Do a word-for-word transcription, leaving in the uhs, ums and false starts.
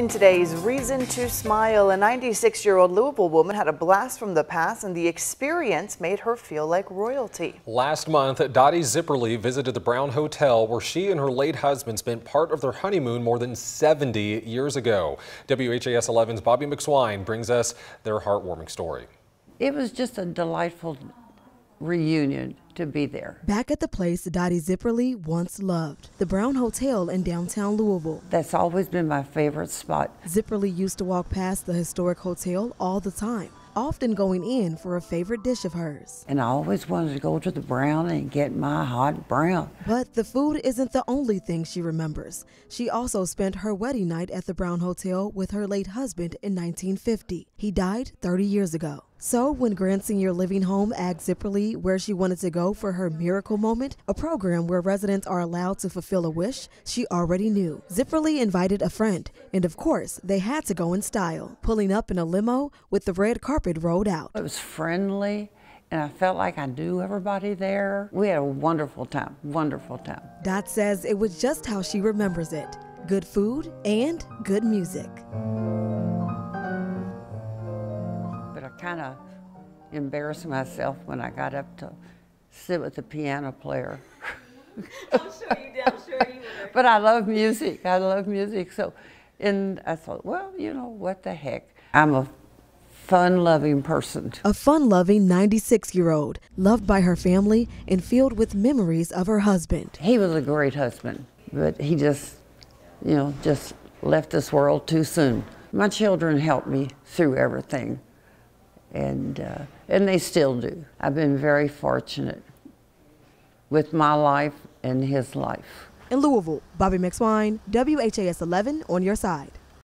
In today's Reason to Smile, a ninety-six-year-old Louisville woman had a blast from the past, and the experience made her feel like royalty. Last month, Dottie Zipperle visited the Brown Hotel, where she and her late husband spent part of their honeymoon more than seventy years ago. W H A S eleven's Bobby McSwain brings us their heartwarming story. It was just a delightful reunion to be there. Back at the place Dottie Zipperle once loved, the Brown Hotel in downtown Louisville. That's always been my favorite spot. Zipperle used to walk past the historic hotel all the time, often going in for a favorite dish of hers. And I always wanted to go to the Brown and get my hot brown. But the food isn't the only thing she remembers. She also spent her wedding night at the Brown Hotel with her late husband in nineteen fifty. He died thirty years ago. So when Grand Senior Living Home asked Zipperle where she wanted to go for her miracle moment, a program where residents are allowed to fulfill a wish, she already knew. Zipperle invited a friend, and of course, they had to go in style, pulling up in a limo with the red carpet rolled out. It was friendly, and I felt like I knew everybody there. We had a wonderful time, wonderful time. Dot says it was just how she remembers it. Good food and good music. Kind of embarrassed myself when I got up to sit with the piano player. I'm sure you did. I'm sure you were. But I love music. I love music. So, and I thought, well, you know, what the heck? I'm a fun-loving person. A fun-loving ninety-six-year-old, loved by her family and filled with memories of her husband. He was a great husband, but he just, you know, just left this world too soon. My children helped me through everything. And, uh, and they still do. I've been very fortunate with my life and his life. In Louisville, Bobby McSwain, W H A S eleven on your side.